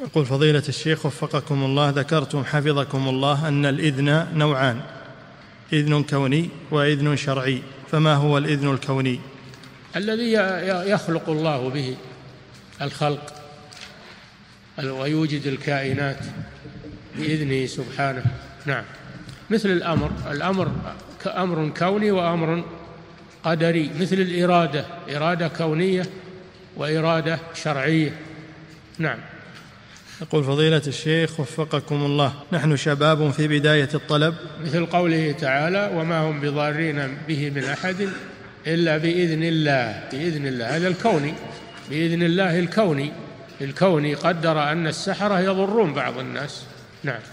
يقول فضيلة الشيخ وفقكم الله، ذكرتم حفظكم الله أن الإذن نوعان، إذن كوني وإذن شرعي، فما هو الإذن الكوني؟ الذي يخلق الله به الخلق ويوجد الكائنات بإذنه سبحانه. نعم، مثل الأمر أمر كوني وأمر قدري، مثل الإرادة، إرادة كونية وإرادة شرعية. نعم. يقول فضيلة الشيخ وفقكم الله، نحن شباب في بداية الطلب، مثل قوله تعالى وما هم بضارين به من أحد إلا بإذن الله، بإذن الله، هذا الكوني، بإذن الله الكوني، الكوني قدر أن السحرة يضرون بعض الناس. نعم.